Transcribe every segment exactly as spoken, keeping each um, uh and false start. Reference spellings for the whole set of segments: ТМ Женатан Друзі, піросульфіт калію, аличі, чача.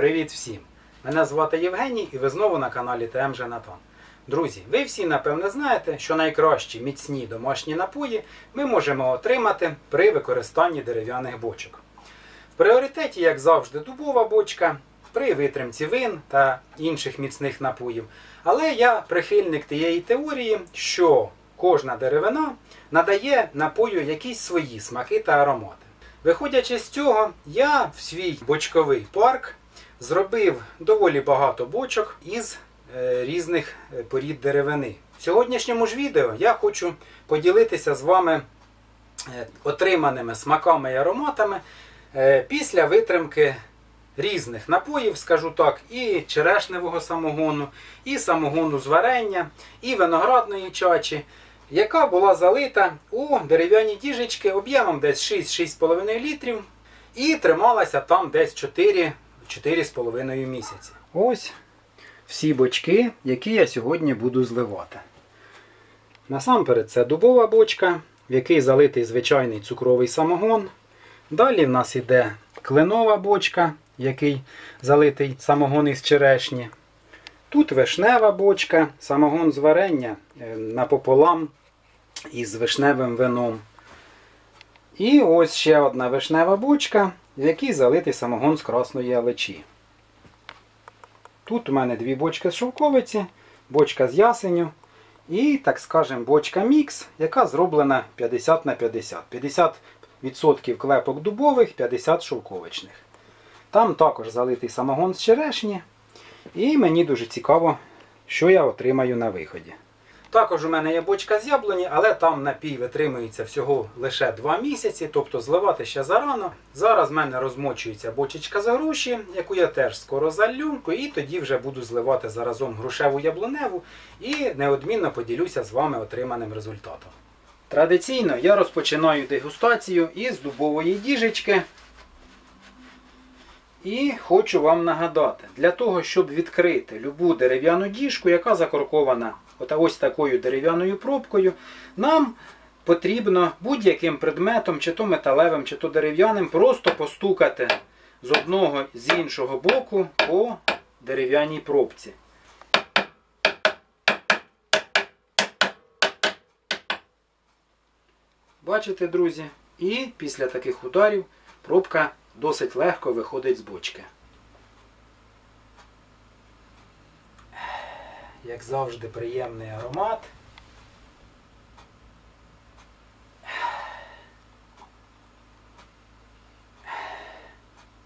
Привіт всім! Мене звати Євгеній і ви знову на каналі ТМ Женатан. Друзі, ви всі напевне знаєте, що найкращі міцні домашні напої ми можемо отримати при використанні дерев'яних бочок. В пріоритеті, як завжди, дубова бочка при витримці вин та інших міцних напоїв. Але я прихильник тієї теорії, що кожна деревина надає напою якісь свої смаки та аромати. Виходячи з цього, я в свій бочковий парк зробив доволі багато бочок із різних порід деревини. В сьогоднішньому ж відео я хочу поділитися з вами отриманими смаками і ароматами після витримки різних напоїв, скажу так, і черешневого самогону, і самогону з варення, і виноградної чачі, яка була залита у дерев'яні діжечки об'ємом десь шість-шість з половиною літрів і трималася там десь чотири-чотири з половиною місяці. Ось всі бочки, які я сьогодні буду зливати. Насамперед це дубова бочка, в якій залитий звичайний цукровий самогон. Далі в нас іде кленова бочка, в якій залитий самогон із черешні. Тут вишнева бочка, самогон з варення напополам із вишневим вином. І ось ще одна вишнева бочка, в якій залитий самогон з красної алечі. Тут у мене дві бочки з шовковиці, бочка з ясеню і, так скажемо, бочка мікс, яка зроблена п'ятдесят на п'ятдесят. п'ятдесят відсотків клепок дубових, п'ятдесят відсотків шовковичних. Там також залитий самогон з черешні. І мені дуже цікаво, що я отримаю на виході. Також у мене є бочка з яблуні, але там напій витримується всього лише два місяці, тобто зливати ще зарано. Зараз в мене розмочується бочечка з груші, яку я теж скоро залью, і тоді вже буду зливати заразом грушеву яблуневу і неодмінно поділюся з вами отриманим результатом. Традиційно я розпочинаю дегустацію із дубової діжечки. І хочу вам нагадати, для того, щоб відкрити любу дерев'яну діжку, яка закоркована ось такою дерев'яною пробкою, нам потрібно будь-яким предметом, чи то металевим, чи то дерев'яним, просто постукати з одного, з іншого боку по дерев'яній пробці. Бачите, друзі? І після таких ударів пробка досить легко виходить з бочки. Як завжди, приємний аромат.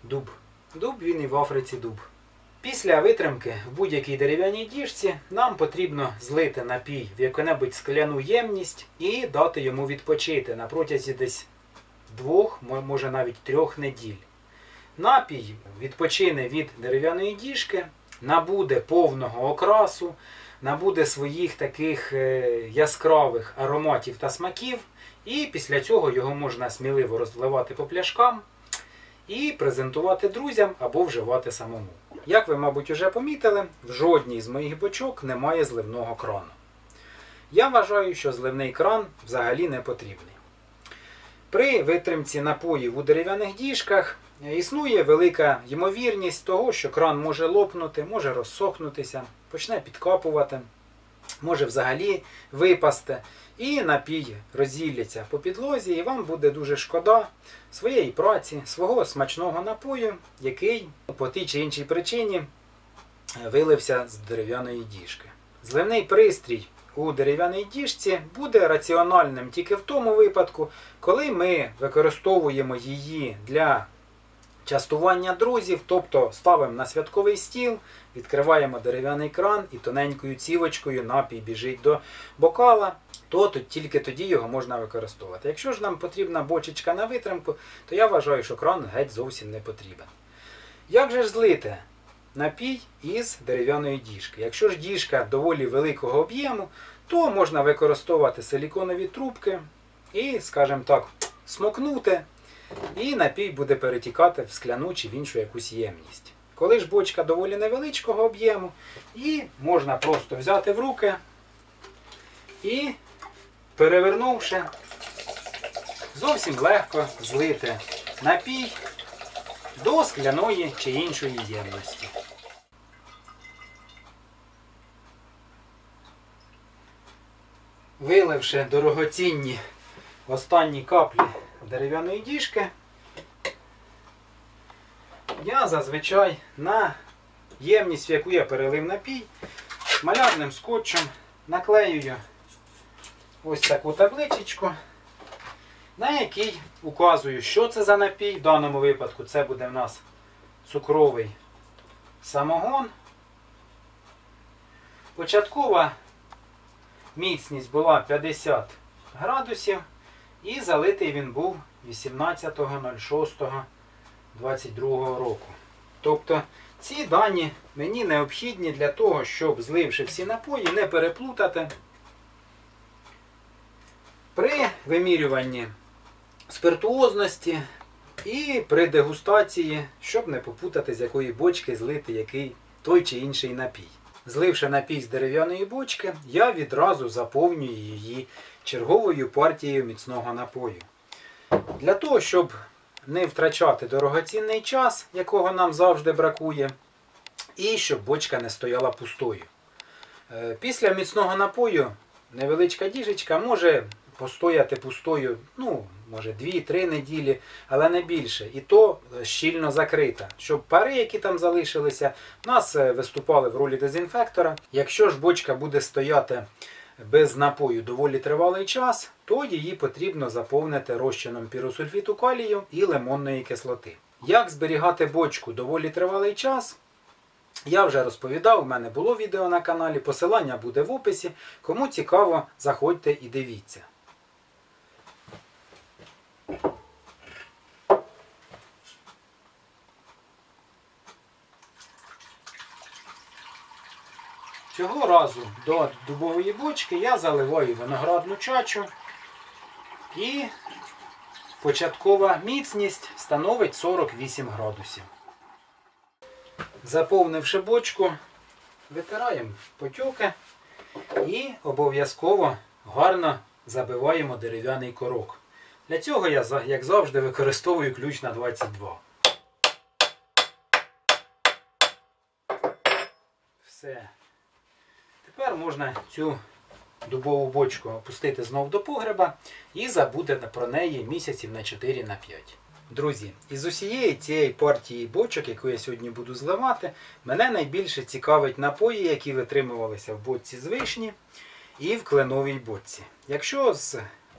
Дуб. Дуб, він і в Африці дуб. Після витримки в будь-якій дерев'яній діжці нам потрібно злити напій в яку-небудь скляну ємність і дати йому відпочити на протязі десь двох, може навіть трьох неділь. Напій відпочине від дерев'яної діжки, набуде повного окрасу, набуде своїх таких яскравих ароматів та смаків, і після цього його можна сміливо розливати по пляшкам і презентувати друзям або вживати самому. Як ви, мабуть, уже помітили, в жодній з моїх бочок немає зливного крану. Я вважаю, що зливний кран взагалі не потрібний. При витримці напоїв у дерев'яних діжках існує велика ймовірність того, що кран може лопнути, може розсохнутися, почне підкапувати, може взагалі випасти. І напій розілляться по підлозі, і вам буде дуже шкода своєї праці, свого смачного напою, який по тій чи іншій причині вилився з дерев'яної діжки. Зливний пристрій у дерев'яній діжці буде раціональним тільки в тому випадку, коли ми використовуємо її для частування друзів, тобто ставимо на святковий стіл, відкриваємо дерев'яний кран і тоненькою цівочкою напій біжить до бокала, то тут тільки тоді його можна використовувати. Якщо ж нам потрібна бочечка на витримку, то я вважаю, що кран геть зовсім не потрібен. Як же ж злити напій із дерев'яної діжки? Якщо ж діжка доволі великого об'єму, то можна використовувати силіконові трубки і, скажімо так, смокнути, і напій буде перетікати в скляну чи в іншу якусь ємність. Коли ж бочка доволі невеличкого об'єму, і можна просто взяти в руки і, перевернувши, зовсім легко злити напій до скляної чи іншої ємності. Виливши дорогоцінні останні каплі дерев'яної діжки, я зазвичай на ємність, в яку я перелив напій, малярним скотчем наклеюю ось таку табличечку, на якій указую, що це за напій. В даному випадку це буде в нас цукровий самогон. Початкова міцність була п'ятдесят градусів і залитий він був вісімнадцятого шостого двадцять другого року. Тобто ці дані мені необхідні для того, щоб, зливши всі напої, не переплутати. При вимірюванні спиртуозності і при дегустації, щоб не попутати, з якої бочки злити який той чи інший напій. Зливши напій з дерев'яної бочки, я відразу заповнюю її черговою партією міцного напою. Для того, щоб не втрачати дорогоцінний час, якого нам завжди бракує, і щоб бочка не стояла пустою. Після міцного напою невеличка діжечка може постояти пустою, ну, може дві-три неділі, але не більше. І то щільно закрита, щоб пари, які там залишилися, в нас виступали в ролі дезінфектора. Якщо ж бочка буде стояти без напою доволі тривалий час, то її потрібно заповнити розчином піросульфіту калію і лимонної кислоти. Як зберігати бочку доволі тривалий час? Я вже розповідав, у мене було відео на каналі, посилання буде в описі. Кому цікаво, заходьте і дивіться. Цього разу до дубової бочки я заливаю виноградну чачу, і початкова міцність становить сорок вісім градусів. Заповнивши бочку, витираємо потьоки і обов'язково гарно забиваємо дерев'яний корок. Для цього я, як завжди, використовую ключ на двадцять два. Все. Тепер можна цю дубову бочку опустити знов до погреба і забути про неї місяців на чотири на п'ять. Друзі, із усієї цієї партії бочок, яку я сьогодні буду зливати, мене найбільше цікавить напої, які витримувалися в бочці з вишні і в кленовій бочці. Якщо з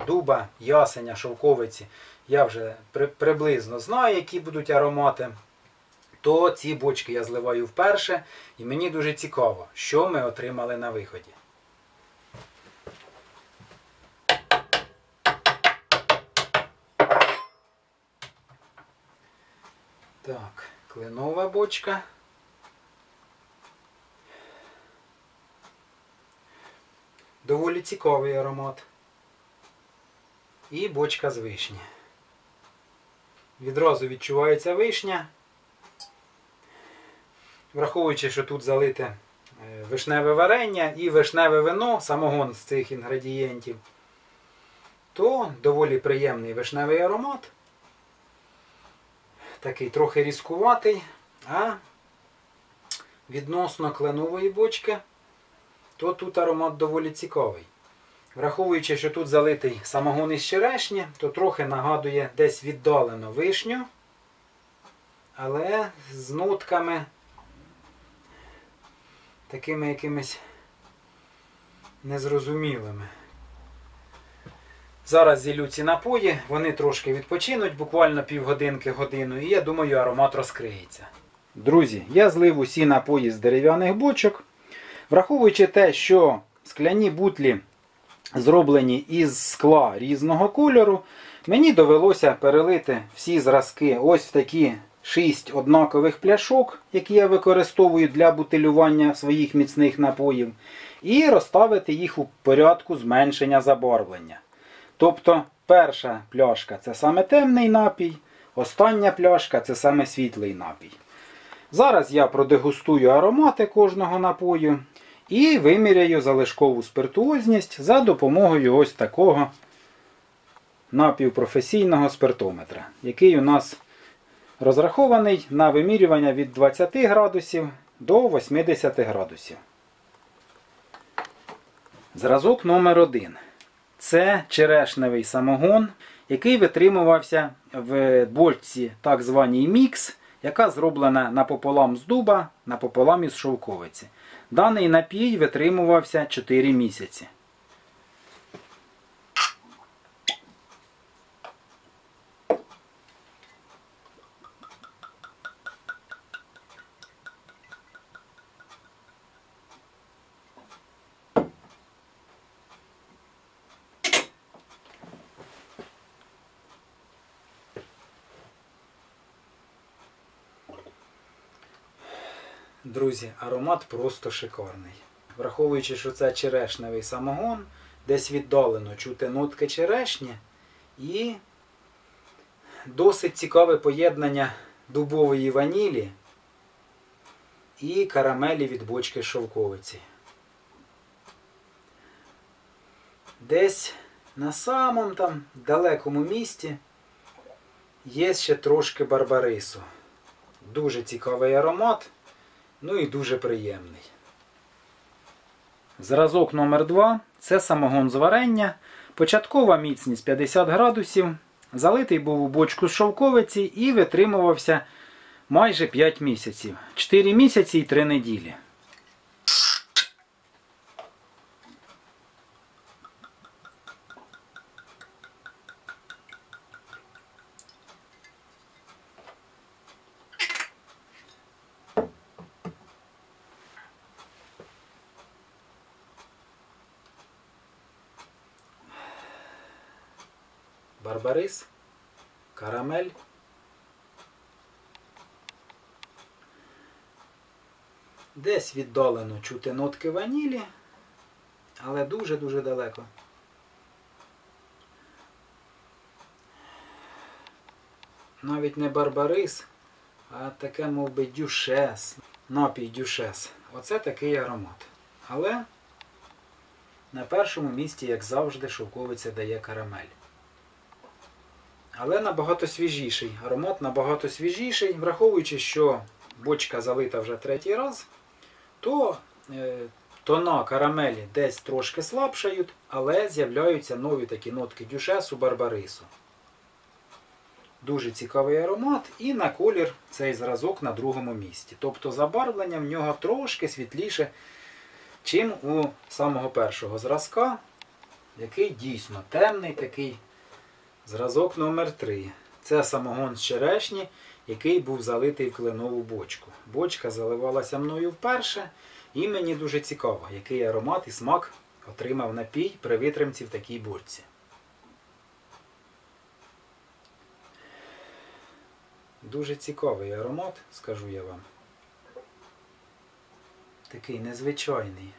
дуба, ясеня, шовковиці я вже при, приблизно знаю, які будуть аромати, то ці бочки я зливаю вперше, і мені дуже цікаво, що ми отримали на виході. Так, кленова бочка. Доволі цікавий аромат. І бочка з вишні. Відразу відчувається вишня. Враховуючи, що тут залите вишневе варення і вишневе вино, самогон з цих інгредієнтів, то доволі приємний вишневий аромат. Такий трохи різкуватий, а відносно кленової бочки, то тут аромат доволі цікавий. Враховуючи, що тут залитий самогон із черешні, то трохи нагадує десь віддалено вишню, але з нотками такими якимись незрозумілими. Зараз зіллю ці напої, вони трошки відпочинуть, буквально півгодинки, годину, і я думаю, аромат розкриється. Друзі, я злив усі напої з дерев'яних бочок. Враховуючи те, що скляні бутлі зроблені із скла різного кольору, мені довелося перелити всі зразки ось в такі шість однакових пляшок, які я використовую для бутилювання своїх міцних напоїв, і розставити їх у порядку зменшення забарвлення. Тобто перша пляшка – це саме темний напій, остання пляшка – це саме світлий напій. Зараз я продегустую аромати кожного напою і виміряю залишкову спиртуозність за допомогою ось такого напівпрофесійного спиртометра, який у нас розрахований на вимірювання від двадцяти градусів до восьмидесяти градусів. Зразок номер один. Це черешневий самогон, який витримувався в бочці так званій мікс, яка зроблена напополам з дуба, напополам із шовковиці. Даний напій витримувався чотири місяці. Друзі, аромат просто шикарний. Враховуючи, що це черешневий самогон, десь віддалено чути нотки черешні і досить цікаве поєднання дубової ванілі і карамелі від бочки шовковиці. Десь на самому там далекому місці є ще трошки барбарису. Дуже цікавий аромат. Ну і дуже приємний. Зразок номер два. Це самогон з варення. Початкова міцність п'ятдесят градусів. Залитий був у бочку з шовковиці і витримувався майже п'ять місяців. чотири місяці і три неділі. Барбарис, карамель. Десь віддалено чути нотки ванілі, але дуже-дуже далеко. Навіть не барбарис, а таке, мов би, дюшес, напій дюшес. Оце такий аромат. Але на першому місці, як завжди, шовковиця дає карамель. Але набагато свіжіший, аромат набагато свіжіший, враховуючи, що бочка залита вже третій раз, то е, тона карамелі десь трошки слабшають, але з'являються нові такі нотки дюшесу, барбарису. Дуже цікавий аромат і на колір цей зразок на другому місці. Тобто забарвлення в нього трошки світліше, чим у самого першого зразка, який дійсно темний такий. Зразок номер три. Це самогон з черешні, який був залитий в кленову бочку. Бочка заливалася мною вперше, і мені дуже цікаво, який аромат і смак отримав напій при витримці в такій бочці. Дуже цікавий аромат, скажу я вам. Такий незвичайний.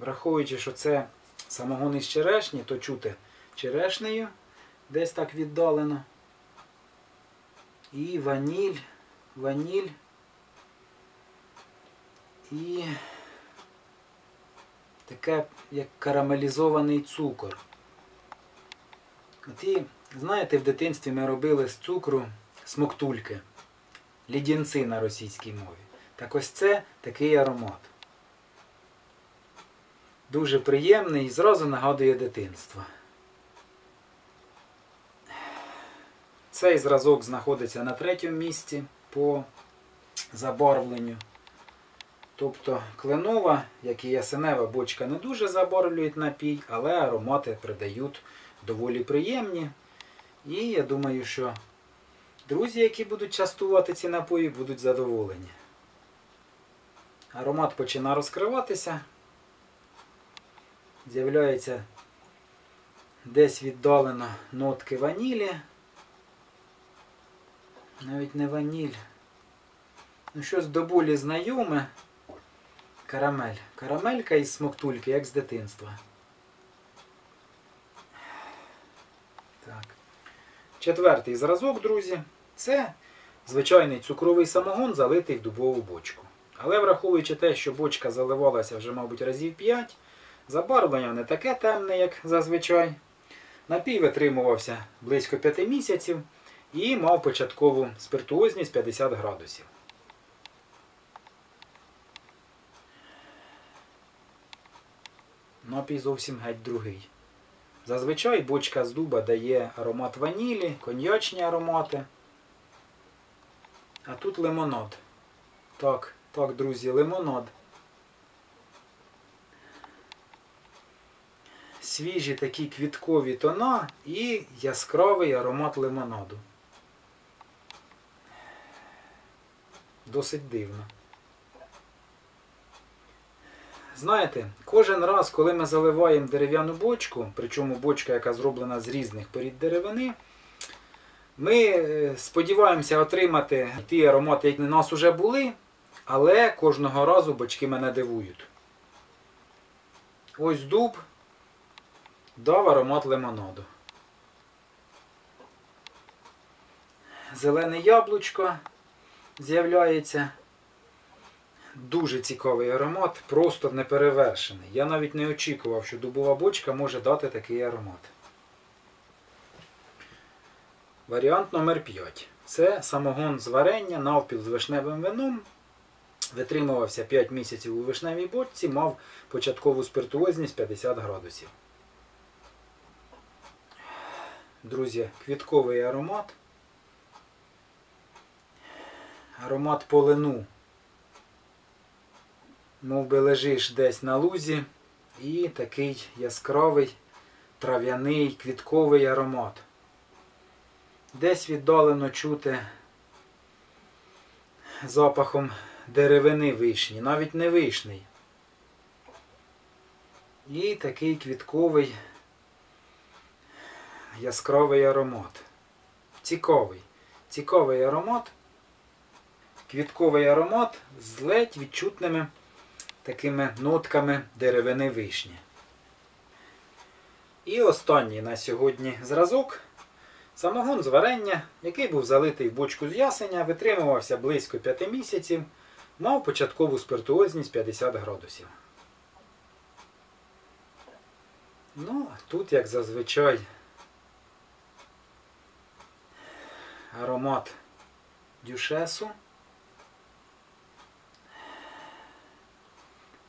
Враховуючи, що це самогон із черешні, то чути черешнею, десь так віддалено. І ваніль, ваніль, і таке, як карамелізований цукор. От і, знаєте, в дитинстві ми робили з цукру смоктульки, лідінці на російській мові. Так ось це такий аромат. Дуже приємний і зразу нагадує дитинство. Цей зразок знаходиться на третьому місці по забарвленню. Тобто кленова, як і ясенева бочка, не дуже забарвлюють напій, але аромати придають доволі приємні. І я думаю, що друзі, які будуть частувати ці напої, будуть задоволені. Аромат починає розкриватися. З'являються десь віддалено нотки ванілі. Навіть не ваніль. Ну, щось до болі знайоме. Карамель. Карамелька із смоктульки, як з дитинства. Так. Четвертий зразок, друзі, це звичайний цукровий самогон, залитий в дубову бочку. Але враховуючи те, що бочка заливалася вже, мабуть, разів п'ять, Забарвлення не таке темне, як зазвичай. Напій витримувався близько п'яти місяців і мав початкову спиртуозність п'ятдесят градусів. Напій зовсім геть другий. Зазвичай бочка з дуба дає аромат ванілі, коньячні аромати. А тут лимонад. Так, так, друзі, лимонад. Свіжі такі квіткові тона і яскравий аромат лимонаду. Досить дивно. Знаєте, кожен раз, коли ми заливаємо дерев'яну бочку, причому бочка, яка зроблена з різних порід деревини, ми сподіваємося отримати ті аромати, які у нас вже були, але кожного разу бочки мене дивують. Ось дуб дав аромат лимонаду. Зелене яблучко з'являється. Дуже цікавий аромат, просто неперевершений. Я навіть не очікував, що дубова бочка може дати такий аромат. Варіант номер п'ять. Це самогон з варення навпіл з вишневим вином. Витримувався п'ять місяців у вишневій бочці, мав початкову спиртуозність п'ятдесят градусів. Друзі, квітковий аромат. Аромат полину. Мов би лежиш десь на лузі, і такий яскравий, трав'яний, квітковий аромат. Десь віддалено чути запахом деревини вишні, навіть не вишний. І такий квітковий, яскравий аромат. Цікавий, цікавий аромат. Квітковий аромат з ледь відчутними такими нотками деревини вишні. І останній на сьогодні зразок. Самогон з варення, який був залитий в бочку з ясеня, витримувався близько п'яти місяців, мав початкову спиртуозність п'ятдесят градусів. Ну, тут, як зазвичай, аромат дюшесу,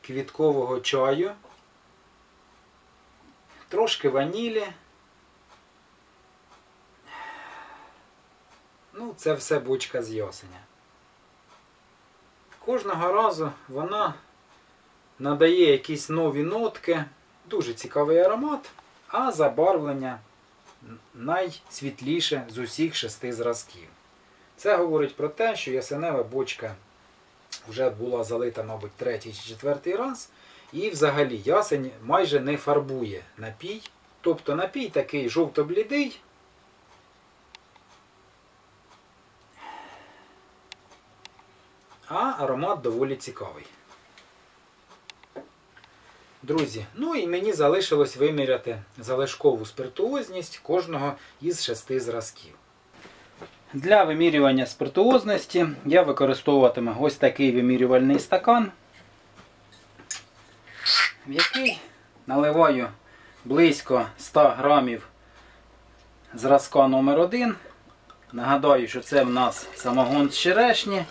квіткового чаю, трошки ванілі. Ну, це все бочка з ясеня. Кожного разу вона надає якісь нові нотки, дуже цікавий аромат, а забарвлення найсвітліше з усіх шести зразків. Це говорить про те, що ясенева бочка вже була залита, мабуть, третій чи четвертий раз. І взагалі ясень майже не фарбує напій. Тобто напій такий жовто-блідий. А аромат доволі цікавий. Друзі, ну і мені залишилось виміряти залишкову спиртуозність кожного із шести зразків. Для вимірювання спиртуозності я використовуватиму ось такий вимірювальний стакан, в який наливаю близько ста грамів зразка номер один. Нагадаю, що це в нас самогон з черешні,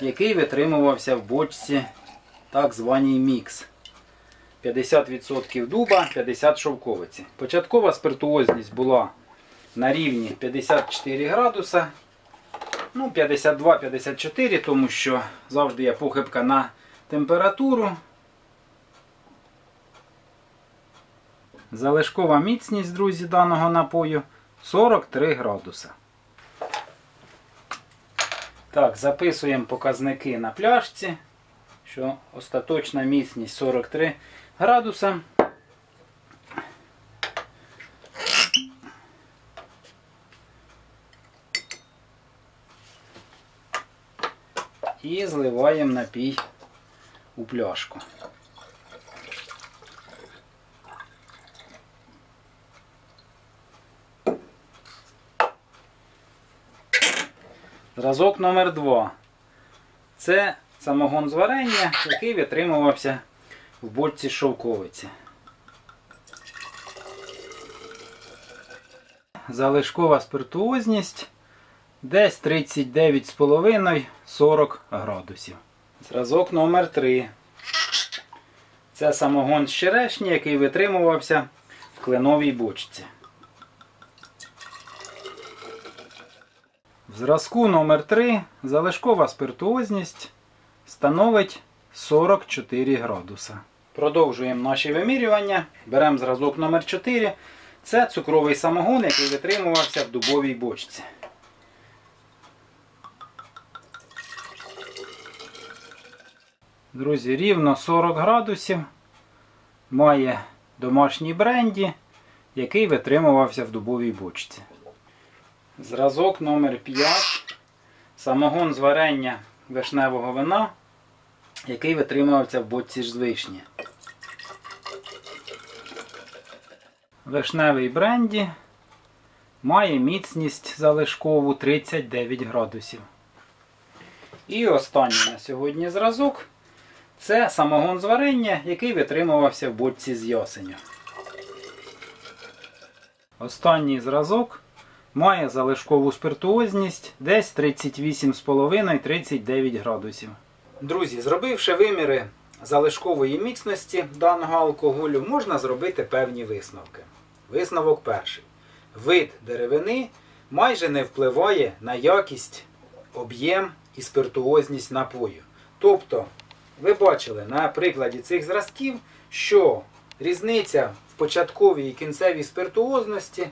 який витримувався в бочці так званій мікс. п'ятдесят відсотків дуба, п'ятдесят відсотків шовковиці. Початкова спиртуозність була на рівні п'ятдесят чотири градуса, ну п'ятдесят два п'ятдесят чотири, тому що завжди є похибка на температуру. Залишкова міцність, друзі, даного напою сорок три градуса. Так, записуємо показники на пляшці, що остаточна міцність сорок три градуса. І зливаємо напій у пляшку. Зразок номер два. Це самогон з варення, який витримувався в бочці шовковиці. Залишкова спиртуозність десь тридцять дев'ять з половиною - сорок градусів. Зразок номер три. Це самогон з черешні, який витримувався в кленовій бочці. В зразку номер три залишкова спиртуозність становить сорок чотири градуса. Продовжуємо наші вимірювання. Беремо зразок номер чотири. Це цукровий самогон, який витримувався в дубовій бочці. Друзі, рівно сорок градусів має домашній бренді, який витримувався в дубовій бочці. Зразок номер п'ять. Самогон з варення вишневого вина, який витримувався в бочці з вишні. Вишневий бренді має міцність залишкову тридцять дев'ять градусів. І останній на сьогодні зразок. Це самогон з варення, який витримувався в бочці з ясеню. Останній зразок має залишкову спиртуозність десь тридцять вісім з половиною - тридцять дев'ять градусів. Друзі, зробивши виміри залишкової міцності даного алкоголю, можна зробити певні висновки. Висновок перший. Вид деревини майже не впливає на якість, об'єм і спиртуозність напою. Тобто, ви бачили на прикладі цих зразків, що різниця в початковій і кінцевій спиртуозності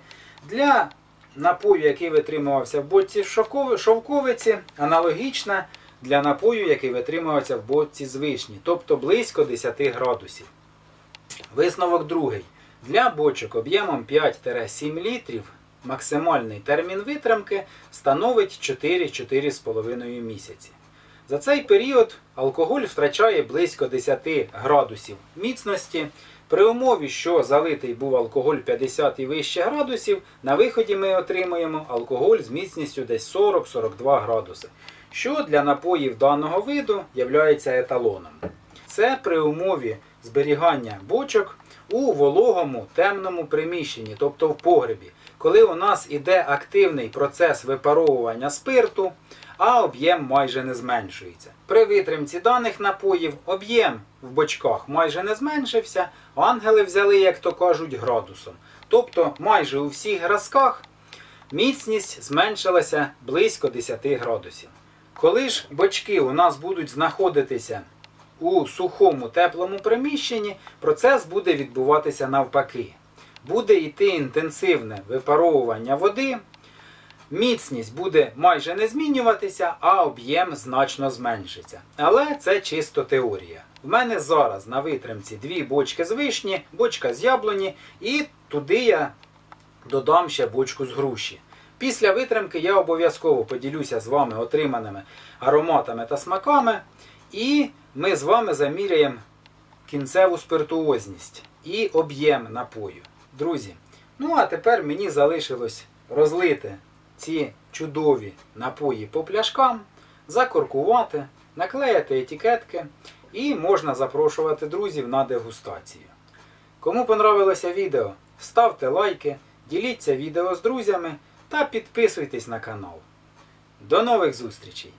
для напою, який витримувався в бочці шовковиці, аналогічна для напою, який витримувався в бочці з вишні, тобто близько десяти градусів. Висновок другий. Для бочок об'ємом п'ять - сім літрів максимальний термін витримки становить чотири - чотири з половиною місяці. За цей період алкоголь втрачає близько десяти градусів міцності. При умові, що залитий був алкоголь п'ятдесят і вище градусів, на виході ми отримуємо алкоголь з міцністю десь сорок - сорок два градуси, що для напоїв даного виду являється еталоном. Це при умові зберігання бочок у вологому темному приміщенні, тобто в погребі, коли у нас іде активний процес випаровування спирту, а об'єм майже не зменшується. При витримці даних напоїв об'єм в бочках майже не зменшився, ангели взяли, як то кажуть, градусом. Тобто майже у всіх зразках міцність зменшилася близько десяти градусів. Коли ж бочки у нас будуть знаходитися у сухому теплому приміщенні, процес буде відбуватися навпаки. Буде йти інтенсивне випаровування води, міцність буде майже не змінюватися, а об'єм значно зменшиться. Але це чисто теорія. В мене зараз на витримці дві бочки з вишні, бочка з яблуні і туди я додам ще бочку з груші. Після витримки я обов'язково поділюся з вами отриманими ароматами та смаками і ми з вами заміряємо кінцеву спиртуозність і об'єм напою. Друзі, ну а тепер мені залишилось розлити ці чудові напої по пляшкам, закоркувати, наклеїти етикетки і можна запрошувати друзів на дегустацію. Кому понравилося відео, ставте лайки, діліться відео з друзями та підписуйтесь на канал. До нових зустрічей!